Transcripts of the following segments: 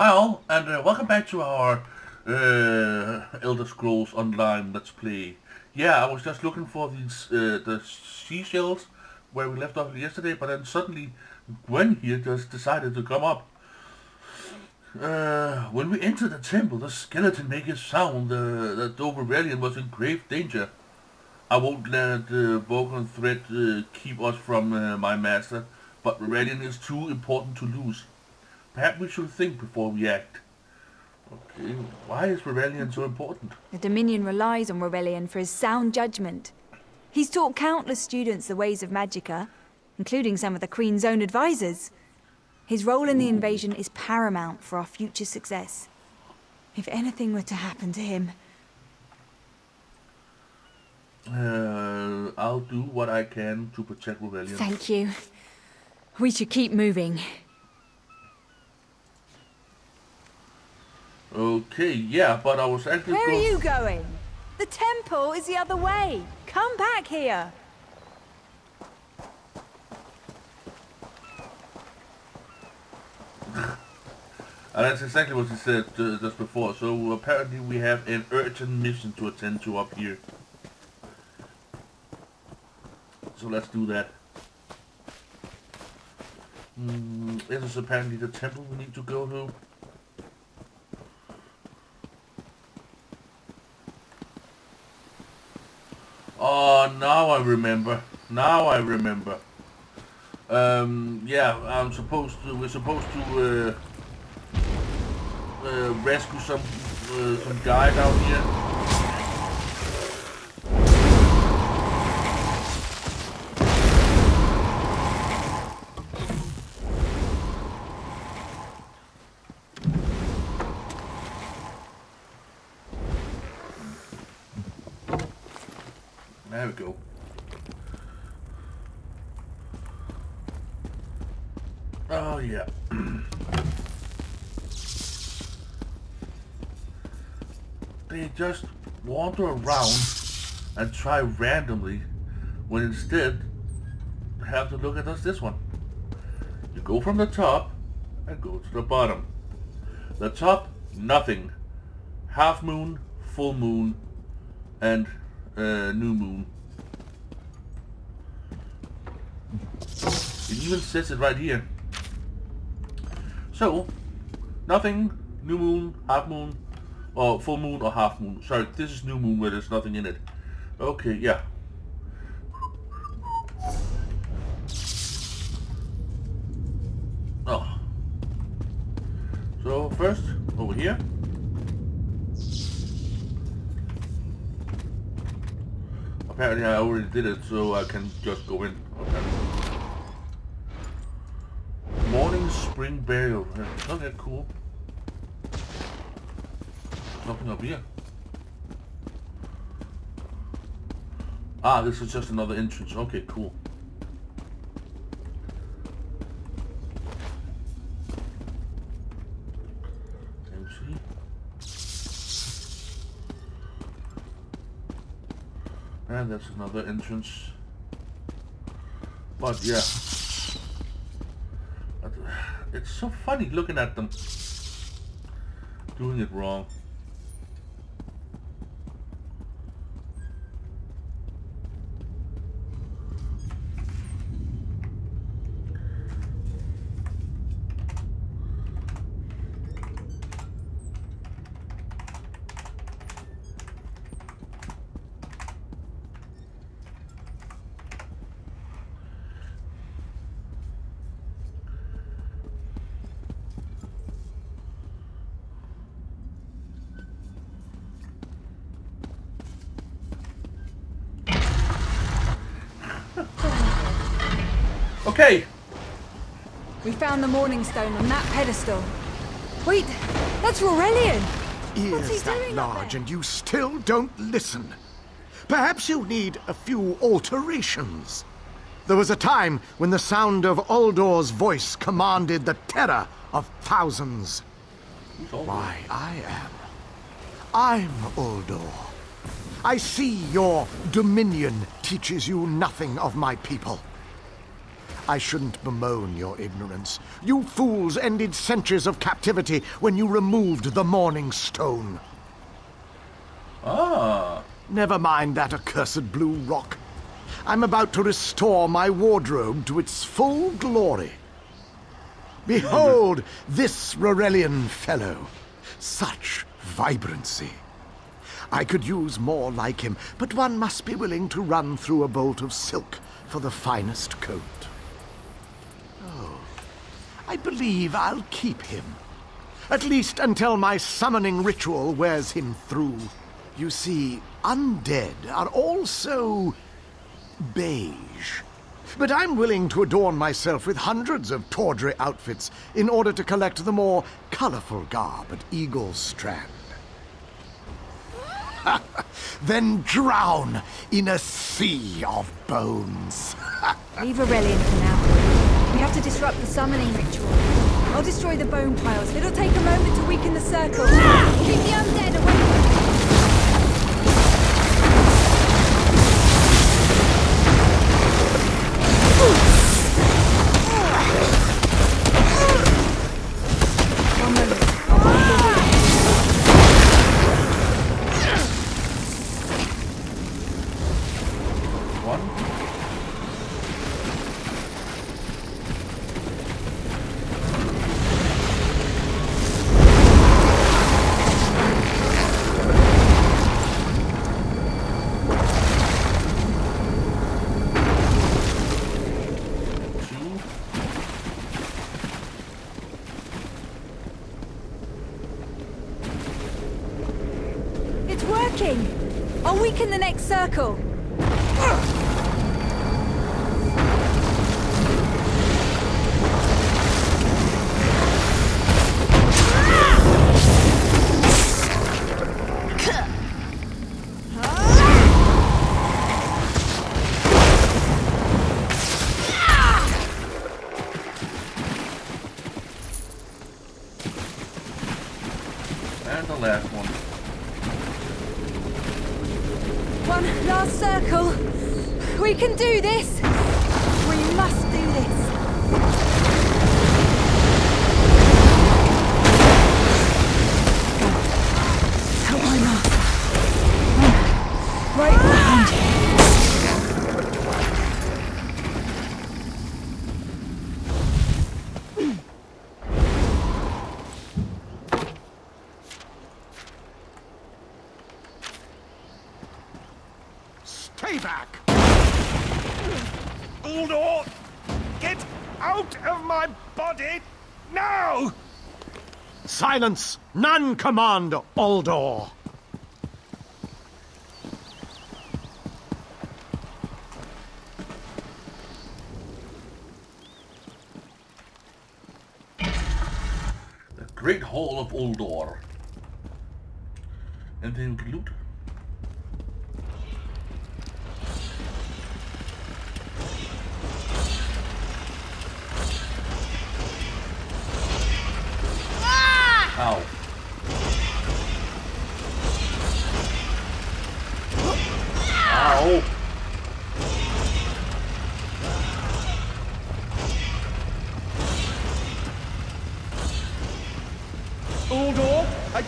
Hi all, and welcome back to our Elder Scrolls Online Let's Play. Yeah, I was just looking for these the seashells where we left off yesterday, but then suddenly Gwen here just decided to come up. When we entered the temple, the skeleton made a sound that Dover Varyllian was in grave danger. I won't let the Vulcan threat keep us from my master, but Varyllian is too important to lose. Perhaps we should think before we act. Okay, why is Rebellion so important? The Dominion relies on Rebellion for his sound judgment. He's taught countless students the ways of Magicka, including some of the Queen's own advisors. His role in the invasion is paramount for our future success. If anything were to happen to him... I'll do what I can to protect Rebellion. Thank you. We should keep moving. Okay, yeah, but I was actually... Where are you going? The temple is the other way. Come back here. And that's exactly what he said just before. So apparently we have an urgent mission to attend to up here. So let's do that. This is apparently the temple we need to go to. Oh, now I remember. Now I remember. Yeah, we're supposed to rescue some guy down here. There we go. Oh yeah. They just wander around and try randomly, when instead have to look at us this one. You go from the top and go to the bottom. The top, nothing. Half moon, full moon, and new moon. It even says it right here. So, nothing, new moon, half moon, or full moon or half moon. Sorry, this is new moon where there's nothing in it. Okay, yeah. Oh. So first, over here. Apparently I already did it, so I can just go in. Okay. Morning spring burial. Okay, cool. Nothing up here. Ah, this is just another entrance. Okay, cool. And that's another entrance. But yeah. It's so funny looking at them. Doing it wrong. Okay. We found the Morningstone on that pedestal. Wait, that's Rurelion. What's he doing large, and you still don't listen. Perhaps you need a few alterations. There was a time when the sound of Uldor's voice commanded the terror of thousands. Why, I'm Uldor. I see your Dominion teaches you nothing of my people. I shouldn't bemoan your ignorance. You fools ended centuries of captivity when you removed the Morningstone. Ah. Never mind that accursed blue rock. I'm about to restore my wardrobe to its full glory. Behold this Rurelion fellow. Such vibrancy. I could use more like him, but one must be willing to run through a bolt of silk for the finest coat. Oh, I believe I'll keep him. At least until my summoning ritual wears him through. You see, undead are also beige. But I'm willing to adorn myself with hundreds of tawdry outfits in order to collect the more colorful garb at Eagle's Strand. Then drown in a sea of bones. Leave Aurelian for now. We have to disrupt the summoning ritual. I'll destroy the bone piles. It'll take a moment to weaken the circle. Keep the undead away from me. In the next circle. Uldor, get out of my body now! Silence! None command, Uldor! The Great Hall of Uldor. And then loot.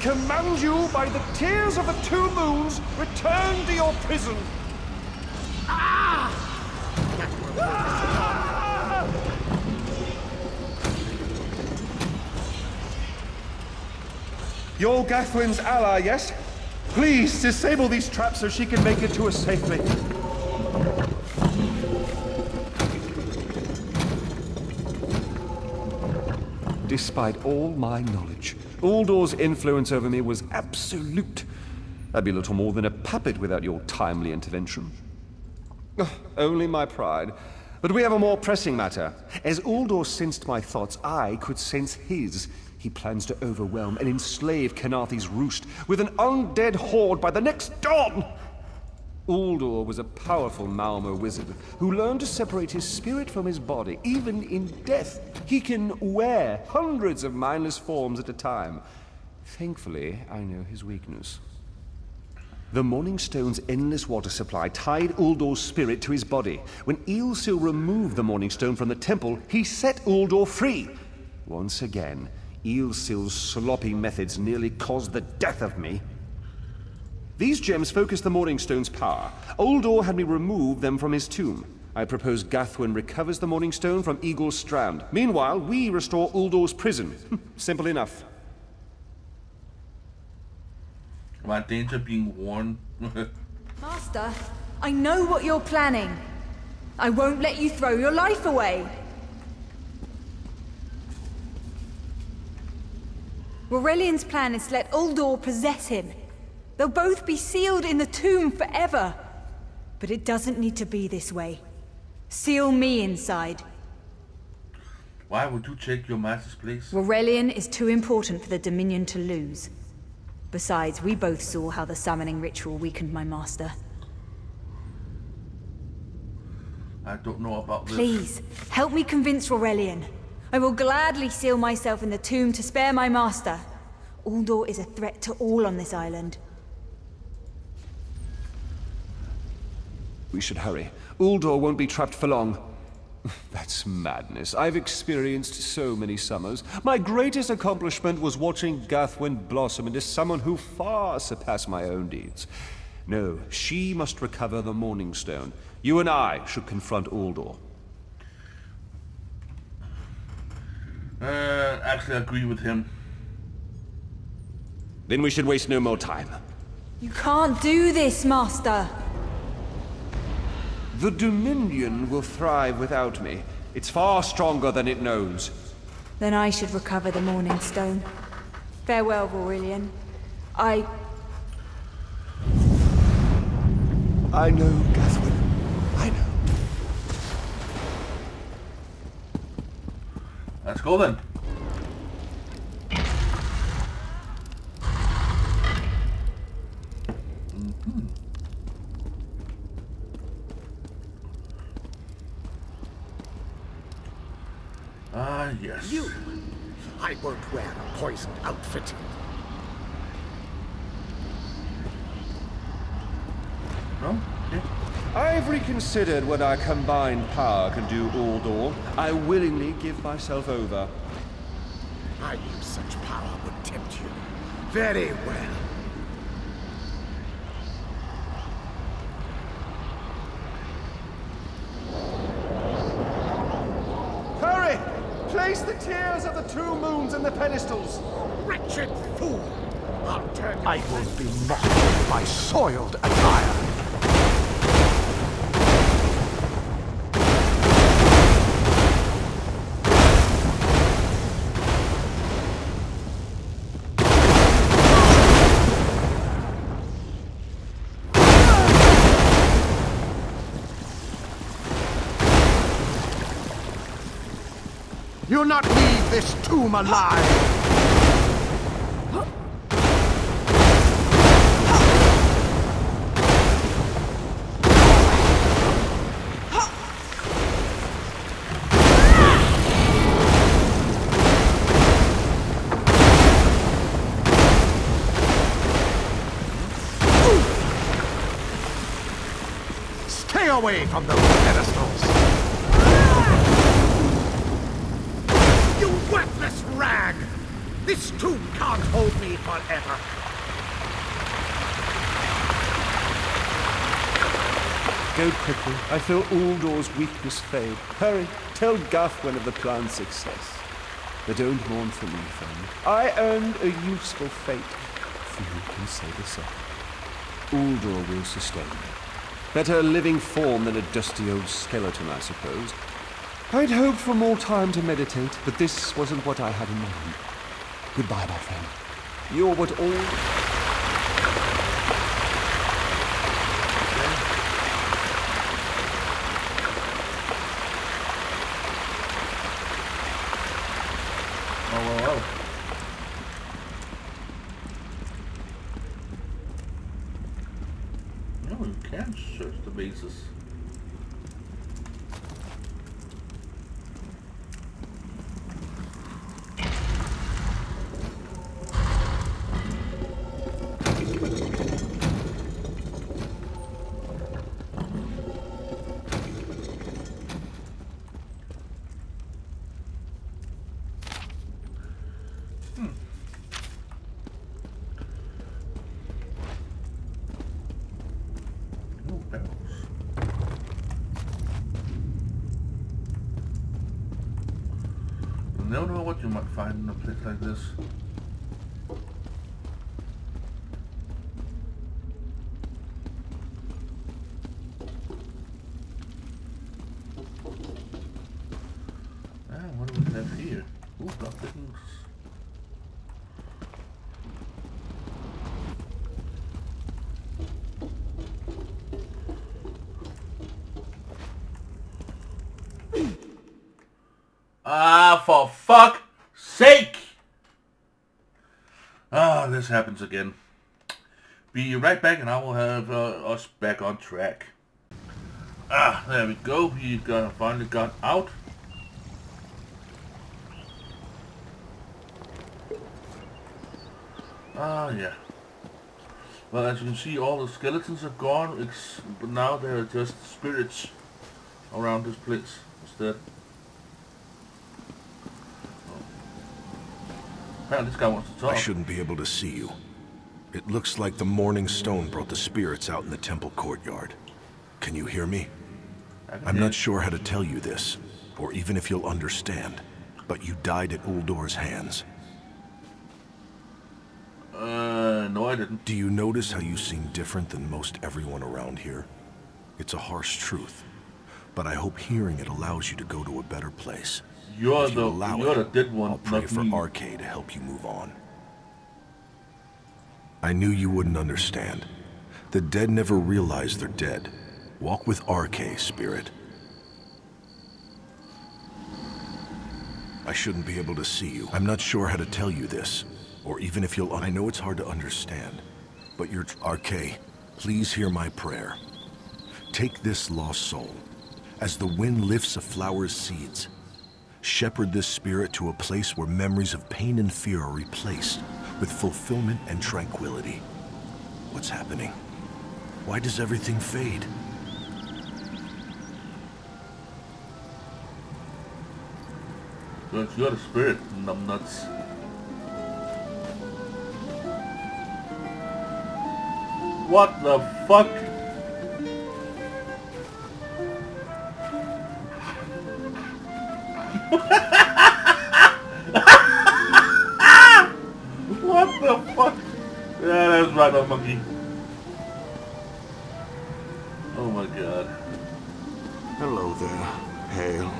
Command you by the tears of the two moons, return to your prison. Ah! Ah! You're Gathrin's ally, yes? Please disable these traps so she can make it to us safely. Despite all my knowledge, Uldor's influence over me was absolute. I'd be little more than a puppet without your timely intervention. Oh, only my pride. But we have a more pressing matter. As Uldor sensed my thoughts, I could sense his. He plans to overwhelm and enslave Kenarthi's roost with an undead horde by the next dawn! Uldor was a powerful Maomer wizard who learned to separate his spirit from his body, even in death. He can wear hundreds of mindless forms at a time. Thankfully, I know his weakness. The Morningstone's endless water supply tied Uldor's spirit to his body. When Il-Sil removed the Morningstone from the temple, he set Uldor free. Once again, Il-Sil's sloppy methods nearly caused the death of me. These gems focus the Morningstone's power. Uldor had me remove them from his tomb. I propose Gathwin recovers the Morningstone from Eagle's Strand. Meanwhile, we restore Uldor's prison. Simple enough. Am I in danger of being warned? Master, I know what you're planning. I won't let you throw your life away. Rurelian's plan is to let Uldor possess him. They'll both be sealed in the tomb forever. But it doesn't need to be this way. Seal me inside. Why would you check your master's place? Rurelion is too important for the Dominion to lose. Besides, we both saw how the summoning ritual weakened my master. I don't know about this. Please, help me convince Rurelion. I will gladly seal myself in the tomb to spare my master. Uldor is a threat to all on this island. We should hurry. Uldor won't be trapped for long. That's madness. I've experienced so many summers. My greatest accomplishment was watching Gathwin blossom into someone who far surpassed my own deeds. No, she must recover the Morningstone. You and I should confront Uldor. Actually, I agree with him. Then we should waste no more time. You can't do this, Master. The Dominion will thrive without me. It's far stronger than it knows. Then I should recover the Morningstone. Farewell, Rurelion. I know, Gathwin. I know. Let's go then. Yes. You! I won't wear a poisoned outfit. No? Yeah. I've reconsidered what our combined power can do, Uldor. I willingly give myself over. I knew such power would tempt you. Very well. The tears of the two moons and the pedestals. Wretched fool! I'll turn you. I will be mocked by soiled attire. Do not leave this tomb alive! Stay away from those pedestals! This tomb can't hold me forever. Go quickly. I feel Uldor's weakness fade. Hurry, tell Gathwin of the plan's success. But don't mourn for me, friend. I earned a useful fate. For you can say the same. Uldor will sustain me. Better a living form than a dusty old skeleton, I suppose. I'd hoped for more time to meditate, but this wasn't what I had in mind. Goodbye, my friend. You're what all... Oh, oh, oh. No, you can't search the bases. you might find in a place like this. And what do we have here? Ooh, nothing. For fuck's sake! Ah, this happens again. Be right back and I will have us back on track. Ah, there we go. We finally got out. Ah, yeah. Well, as you can see, all the skeletons are gone. But now there are just spirits around this place instead. This guy wants to talk. I shouldn't be able to see you. It looks like the Morningstone brought the spirits out in the temple courtyard. Can you hear me? I'm not sure how to tell you this, or even if you'll understand, but you died at Uldor's hands. No, I didn't. Do you notice how you seem different than most everyone around here? It's a harsh truth, but I hope hearing it allows you to go to a better place. You're the dead one. I'll pray for Arkay to help you move on. I knew you wouldn't understand. The dead never realize they're dead. Walk with Arkay, spirit. I shouldn't be able to see you. I'm not sure how to tell you this, or even if you'll. I know it's hard to understand, but you're Arkay. Please hear my prayer. Take this lost soul, as the wind lifts a flower's seeds. Shepherd this spirit to a place where memories of pain and fear are replaced with fulfillment and tranquility. What's happening? Why does everything fade? You're the spirit, numbnuts. What the fuck? What the fuck? Yeah, that's right on monkey. Oh my god. Hello there, Hale.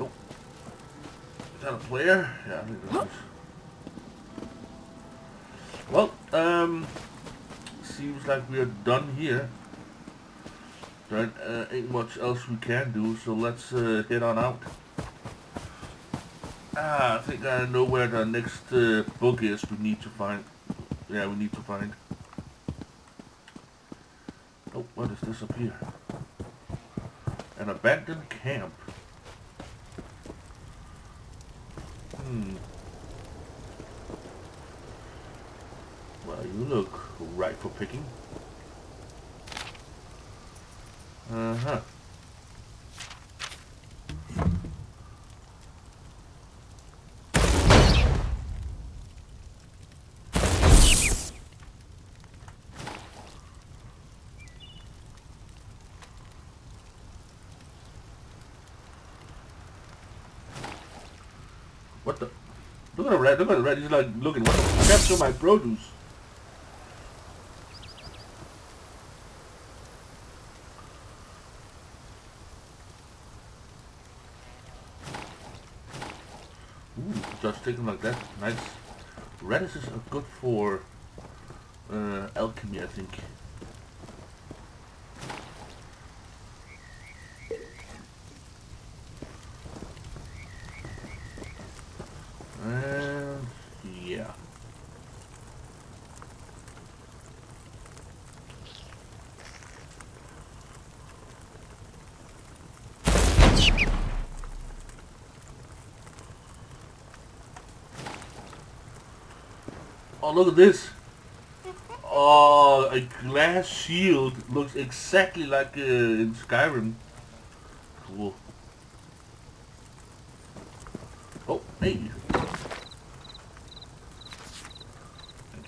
Oh. Is that a player? Yeah, I think that is. Well, seems like we are done here. Right, ain't much else we can do, so let's head on out. I think I know where the next book is. We need to find. Yeah, we need to find. Oh, what is this up here? An abandoned camp. Well, you look ripe for picking. What the? Look at the rat, look at the rat, he's like looking, what the? Capture my produce. Just take them like that. Nice. Radishes are good for alchemy, I think. And yeah. Oh, look at this! Oh, a glass shield looks exactly like in Skyrim. Cool. Oh, hey! Thank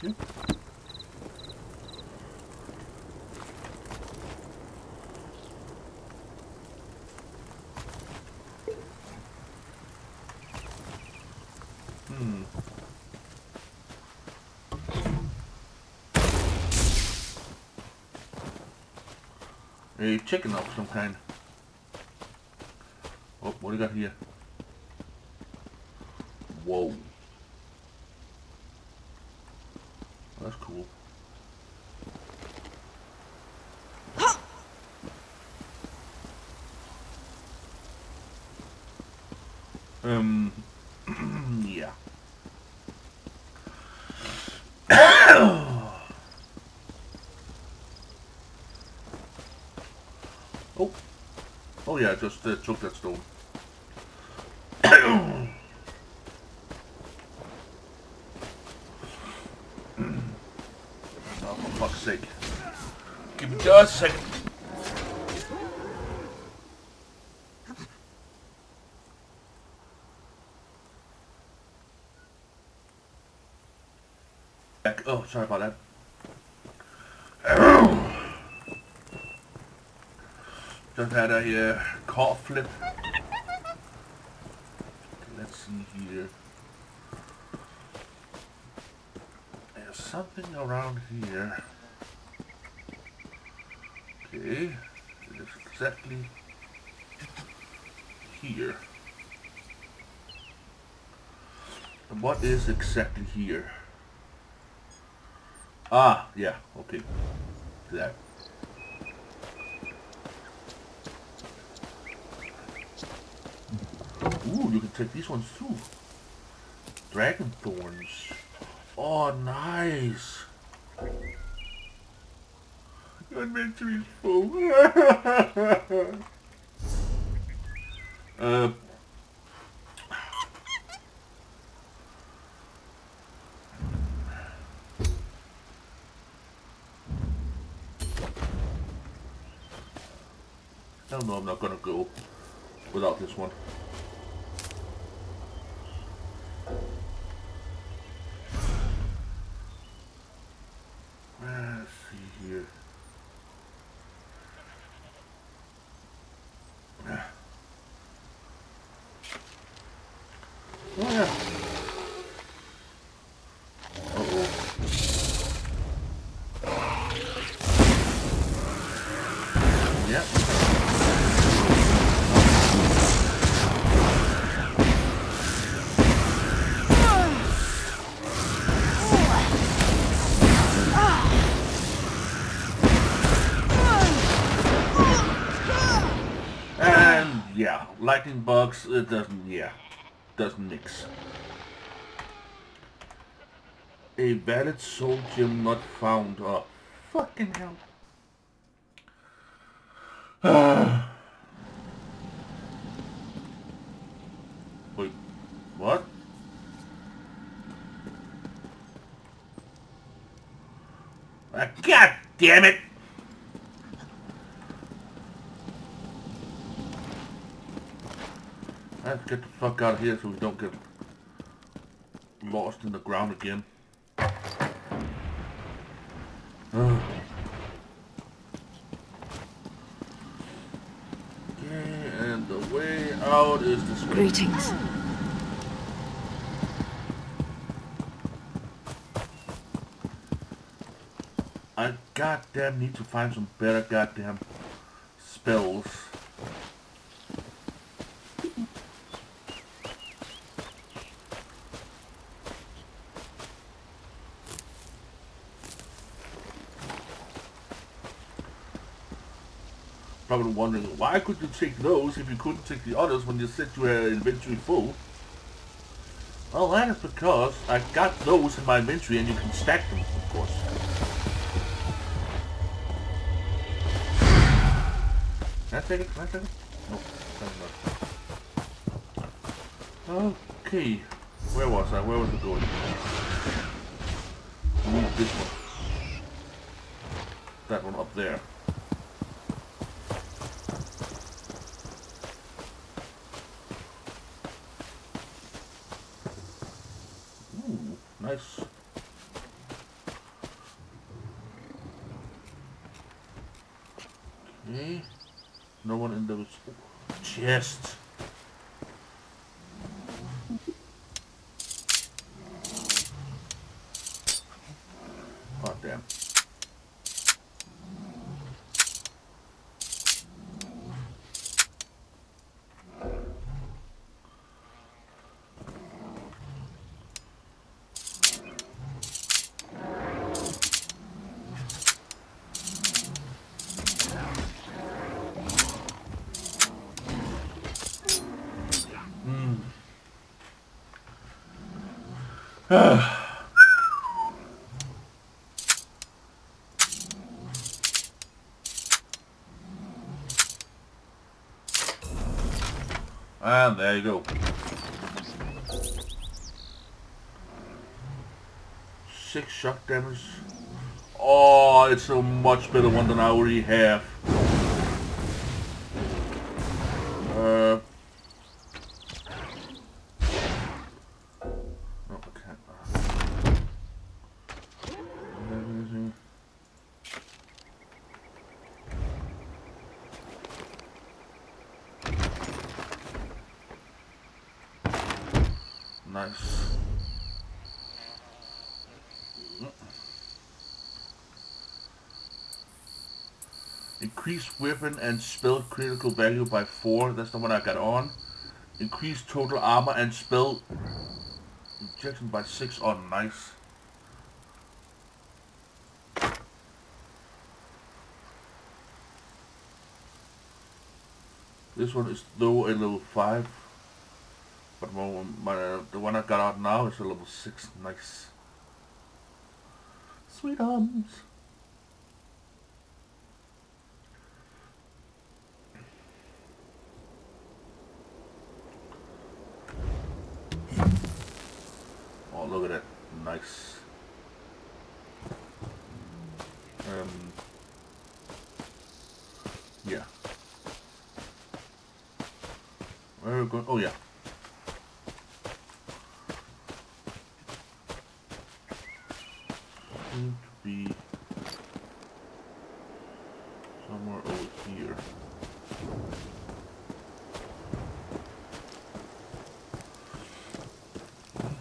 you. A chicken of some kind. Oh, what do we got here? Whoa. That's cool. Yeah. Oh. Oh yeah, I just took that stone. Oh, for fuck's sake. Give me just a second. Oh, sorry about that. Just had a cough flip. Let's see here. There's something around here. Okay, it is exactly here. And what is exactly here? Ah, yeah, okay. Do that. Ooh, you can take these ones too. Dragon thorns. Oh, nice. Your inventory is full. Hell no, I'm not gonna go without this one. Let's see here. Oh yeah. Uh-oh. Yeah. Lightning bugs, it doesn't mix. A valid soul gem not found. Oh, fucking hell. Wait, what? God damn it! Let's get the fuck out of here so we don't get lost in the ground again. Okay, and the way out is this way. Greetings. I goddamn need to find some better goddamn spells. Probably wondering why could you take those if you couldn't take the others when you said you had inventory full. Well, that is because I got those in my inventory, and you can stack them, of course. Can I take it? Can I take it? No, no, no. Okay, where was I? Where was it going? I need this one. That one up there. Nice. Okay. No one in the chest. And there you go. Six shock damage. Oh, it's a much better one than I already have. Increase weapon and spell critical value by 4. That's the one I got on. Increase total armor and spell rejection by 6 on. Nice. This one is low at level 5. But the one I got out now is a level 6. Nice. Sweet arms. Oh, look at that. Nice. Yeah. Where are we going? Oh, yeah.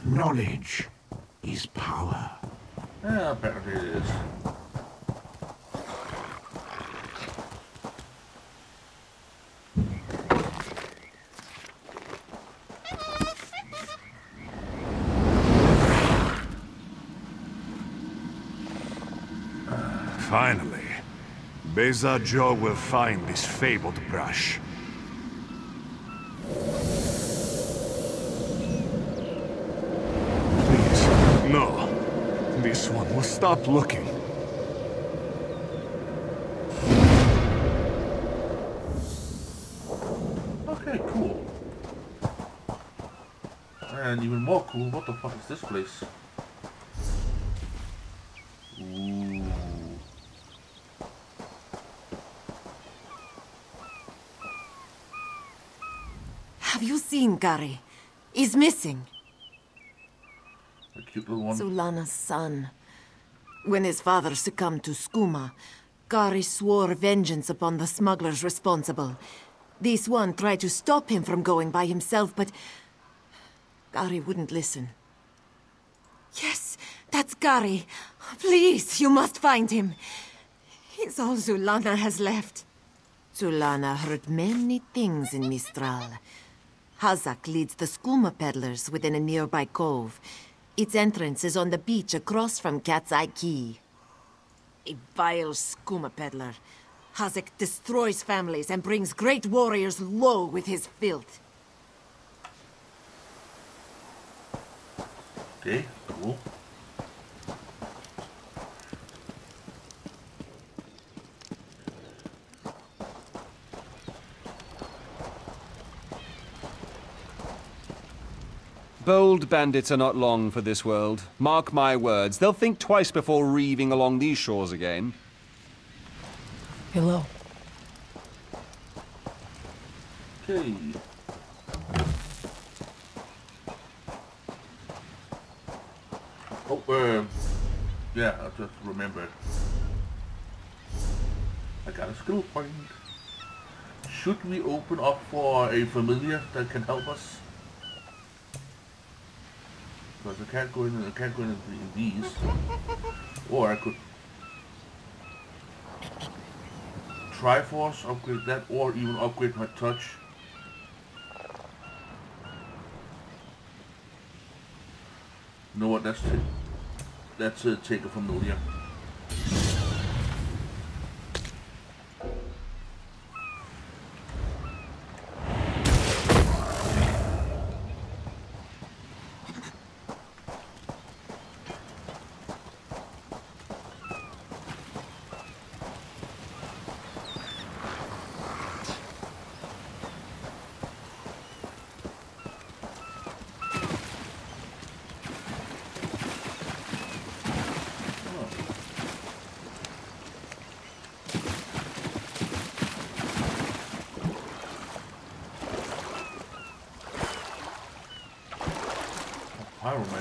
Knowledge is power. Yeah, apparently it is. Finally, Beza Joe will find this fabled brush. Well, stop looking. Okay, cool. And even more cool, what the fuck is this place? Ooh. Have you seen Gari? He's missing. The cute little one. Zulana's son. When his father succumbed to Skooma, Gari swore vengeance upon the smugglers responsible. This one tried to stop him from going by himself, but Gari wouldn't listen. Yes, that's Gari. Please, you must find him. He's all Zulana has left. Zulana heard many things in Mistral. Hazak leads the Skooma peddlers within a nearby cove. Its entrance is on the beach across from Cat's Eye Key. A vile skooma peddler. Hazak destroys families and brings great warriors low with his filth. Okay, cool. Bold bandits are not long for this world. Mark my words, they'll think twice before reaving along these shores again. Hello. Okay. Oh, yeah, I just remembered. I got a skill point. Should we open up for a familiar that can help us? Because I can't go in and I can't go in these. Or I could Triforce, upgrade that, or even upgrade my touch. You know what, that's a take a familiar. I remember.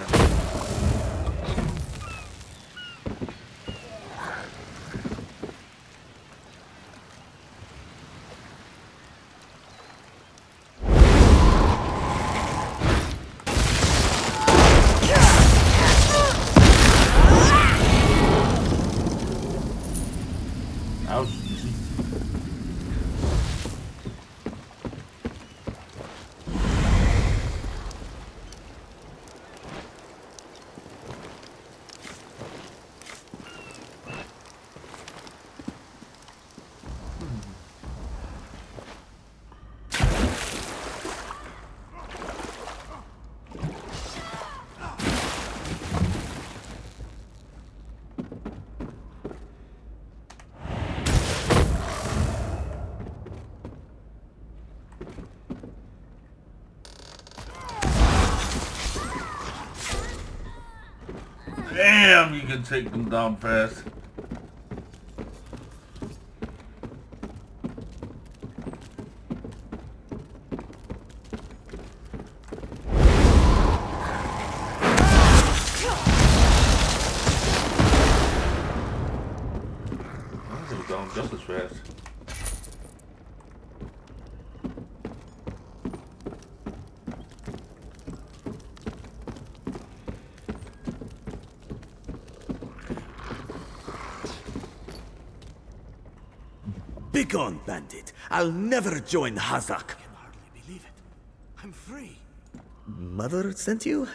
Damn, you can take them down fast. Begone, bandit. I'll never join Hazak. I can hardly believe it. I'm free. Mother sent you?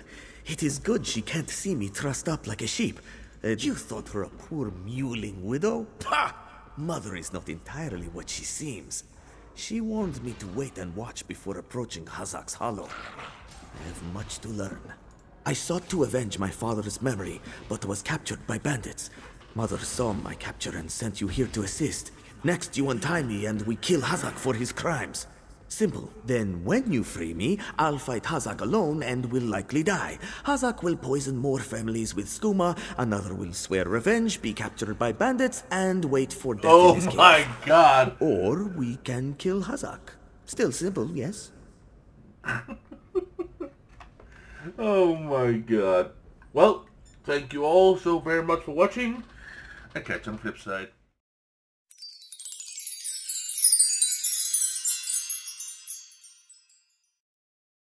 It is good she can't see me trussed up like a sheep. You thought her a poor mewling widow? Pah! Mother is not entirely what she seems. She warned me to wait and watch before approaching Hazak's Hollow. I have much to learn. I sought to avenge my father's memory, but was captured by bandits. Mother saw my capture and sent you here to assist. Next, you untie me and we kill Hazak for his crimes. Simple. Then when you free me, I'll fight Hazak alone and will likely die. Hazak will poison more families with skooma, another will swear revenge, be captured by bandits, and wait for death in his cave. Oh my god! Or we can kill Hazak. Still simple, yes? Oh my god. Well, thank you all so very much for watching. And catch you on the flip side.